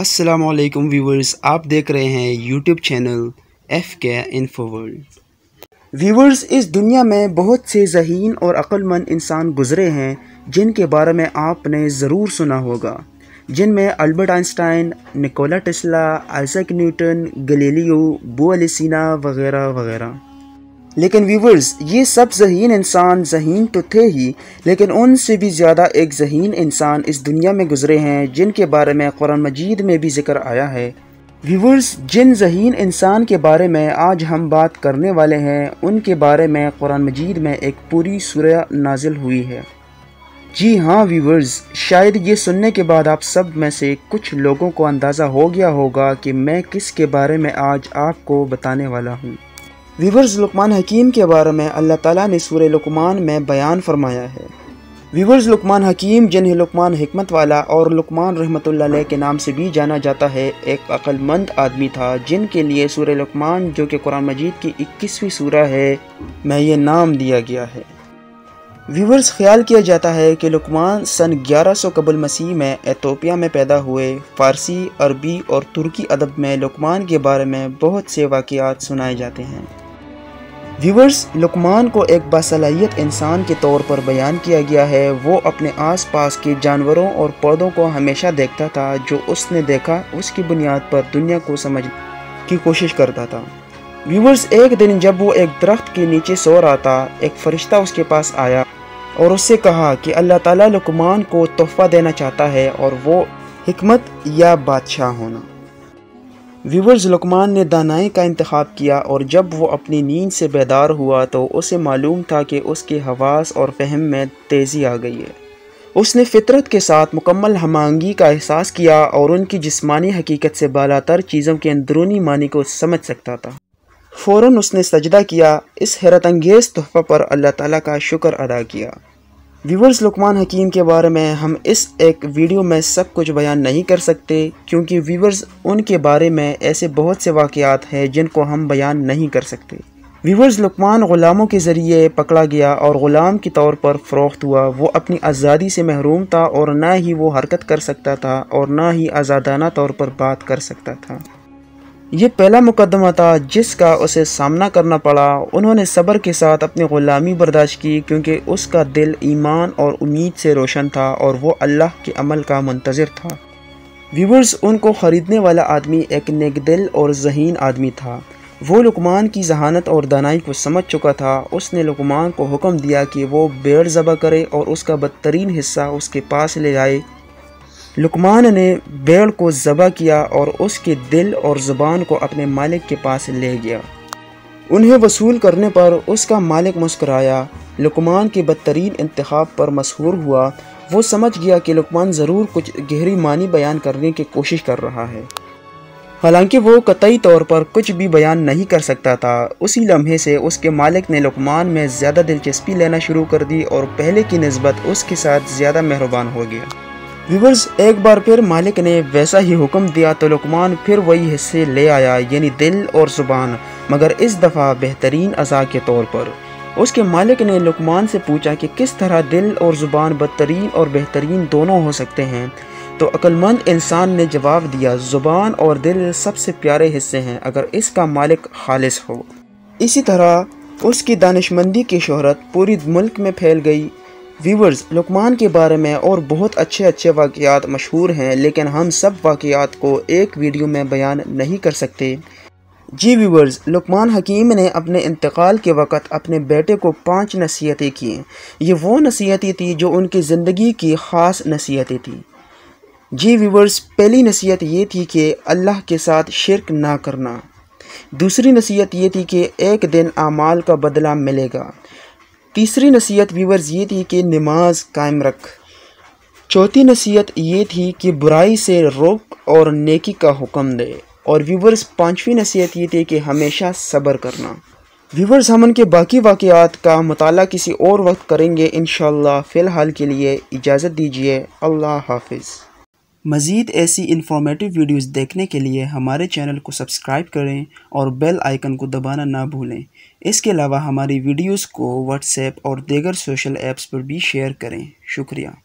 अस्सलाम वालेकुम व्यूवर्स, आप देख रहे हैं YouTube channel FK Info World। Viewers, इस दुनिया में बहुत से ज़हीन और अक्लमंद इंसान गुज़रे हैं जिनके बारे में आपने ज़रूर सुना होगा, जिनमें Albert Einstein, Nikola Tesla, Isaac Newton, Galileo, बोअलिसिना वगैरह वगैरह। लेकिन व्यूवर्स, ये सब ज़हीन इंसान ज़हीन तो थे ही, लेकिन उनसे भी ज़्यादा एक ज़हीन इंसान इस दुनिया में गुज़रे हैं जिनके बारे में कुरान मजीद में भी जिक्र आया है। व्यूवर्स, जिन ज़हीन इंसान के बारे में आज हम बात करने वाले हैं, उनके बारे में कुरान मजीद में एक पूरी सूरह नाजिल हुई है। जी हाँ व्यूवर्स, शायद ये सुनने के बाद आप सब में से कुछ लोगों को अंदाज़ा हो गया होगा कि मैं किसके बारे में आज आपको बताने वाला हूँ। व्यूवर्स, लुकमान हकीम के बारे में अल्लाह ताला ने सूरह लुकमान में बयान फरमाया है। व्यूवर्स, लुकमान हकीम, जिन्हें लुकमान हिकमत वाला और लुकमान रहमतुल्लाह अलैह के नाम से भी जाना जाता है, एक अक्लमंद आदमी था जिनके लिए सूरह लुकमान, जो कि कुरान मजीद की 21वीं सूरह है, में ये नाम दिया गया है। व्यूवर्स, ख्याल किया जाता है कि लुकमान सन 1100 कबल मसीह में एथोपिया में पैदा हुए। फ़ारसी, अरबी और तुर्की अदब में लुकमान के बारे में बहुत से वाक़ियात सुनाए जाते हैं। व्यूवर्स, लुकमान को एक बासलाहियत इंसान के तौर पर बयान किया गया है। वो अपने आसपास के जानवरों और पौधों को हमेशा देखता था, जो उसने देखा उसकी बुनियाद पर दुनिया को समझने की कोशिश करता था। व्यूवर्स, एक दिन जब वो एक दरख्त के नीचे सो रहा था, एक फ़रिश्ता उसके पास आया और उससे कहा कि अल्लाह ताला लुकमान को तोहफ़ा देना चाहता है और वो हिकमत या बादशाह होना। व्यूवर्स, लुकमान ने दानाई का इंतखाब किया और जब वो अपनी नींद से बेदार हुआ तो उसे मालूम था कि उसके हवास और फहम में तेज़ी आ गई है। उसने फ़ितरत के साथ मुकम्मल हमांगी का एहसास किया और उनकी जिस्मानी हकीकत से बालातर चीज़ों के अंदरूनी मानी को समझ सकता था। फ़ौरन उसने सजदा किया। इस हैरत अंगेज़ तोहफ़ा पर अल्लाह ताला का शुक्र अदा किया। व्यूवर्स, लुकमान हकीम के बारे में हम इस एक वीडियो में सब कुछ बयान नहीं कर सकते, क्योंकि व्यूवर्स, उनके बारे में ऐसे बहुत से वाक़ियात हैं जिनको हम बयान नहीं कर सकते। व्यूवर्स, लुकमान ग़ुलामों के ज़रिए पकड़ा गया और ग़ुलाम के तौर पर फ़रोख्त हुआ। वो अपनी आज़ादी से महरूम था और ना ही वो हरकत कर सकता था और ना ही आज़ादाना तौर पर बात कर सकता था। ये पहला मुकदमा था जिसका उसे सामना करना पड़ा। उन्होंने सब्र के साथ अपनी ग़ुलामी बर्दाश्त की, क्योंकि उसका दिल ईमान और उम्मीद से रोशन था और वो अल्लाह के अमल का मंतज़र था। व्यूवर्स, उनको ख़रीदने वाला आदमी एक नेकदिल और ज़हीन आदमी था। वो लुकमान की जहानत और दानाई को समझ चुका था। उसने लुकमान को हुक्म दिया कि वो भेड़ ज़बह करे और उसका बदतरीन हिस्सा उसके पास ले आए। लुकमान ने भेड़ को ज़बह किया और उसके दिल और ज़ुबान को अपने मालिक के पास ले गया। उन्हें वसूल करने पर उसका मालिक मुस्कराया। लुकमान के बदतरीन इंतखाब पर मशहूर हुआ। वो समझ गया कि लुकमान ज़रूर कुछ गहरी मानी बयान करने की कोशिश कर रहा है, हालांकि वो कतई तौर पर कुछ भी बयान नहीं कर सकता था। उसी लम्हे से उसके मालिक ने लुकमान में ज़्यादा दिलचस्पी लेना शुरू कर दी और पहले की नस्बत उसके साथ ज़्यादा मेहरबान हो गया। व्यूवर्स, एक बार फिर मालिक ने वैसा ही हुक्म दिया तो लुकमान फिर वही हिस्से ले आया, यानी दिल और ज़ुबान, मगर इस दफ़ा बेहतरीन अज़ा के तौर पर। उसके मालिक ने लुकमान से पूछा कि किस तरह दिल और ज़ुबान बदतरीन और बेहतरीन दोनों हो सकते हैं। तो अक्लमंद इंसान ने जवाब दिया, ज़ुबान और दिल सबसे प्यारे हिस्से हैं अगर इसका मालिक खालिस हो। इसी तरह उसकी दानिशमंदी की शोहरत पूरे मुल्क में फैल गई। व्यूवर्स, लुकमान के बारे में और बहुत अच्छे अच्छे वाक़ियात मशहूर हैं, लेकिन हम सब वाक़ियात को एक वीडियो में बयान नहीं कर सकते। जी व्यूवर्स, लुकमान हकीम ने अपने इंतकाल के वक़्त अपने बेटे को 5 नसीहतें की। ये वो नसीहतें थी जो उनकी ज़िंदगी की ख़ास नसीहतें थी। जी व्यूवर्स, पहली नसीहत ये थी कि अल्लाह के साथ शिर्क ना करना। दूसरी नसीहत ये थी कि एक दिन आमाल का बदला मिलेगा। तीसरी नसीहत व्यूवर्स ये थी कि नमाज कायम रख। चौथी नसीहत ये थी कि बुराई से रोक और नेकी का हुक्म दे। और व्यूवर्स, पांचवी नसीहत ये थी कि हमेशा सब्र करना। व्यूवर्स, हम उनके बाकी वाक़ियात का मुताला किसी और वक्त करेंगे इंशाअल्लाह। फ़िलहाल के लिए इजाज़त दीजिए, अल्लाह हाफिज़। मज़ीद ऐसी इन्फॉर्मेटिव वीडियोस देखने के लिए हमारे चैनल को सब्सक्राइब करें और बेल आइकन को दबाना ना भूलें। इसके अलावा हमारी वीडियोस को व्हाट्सएप और दीगर सोशल ऐप्स पर भी शेयर करें। शुक्रिया।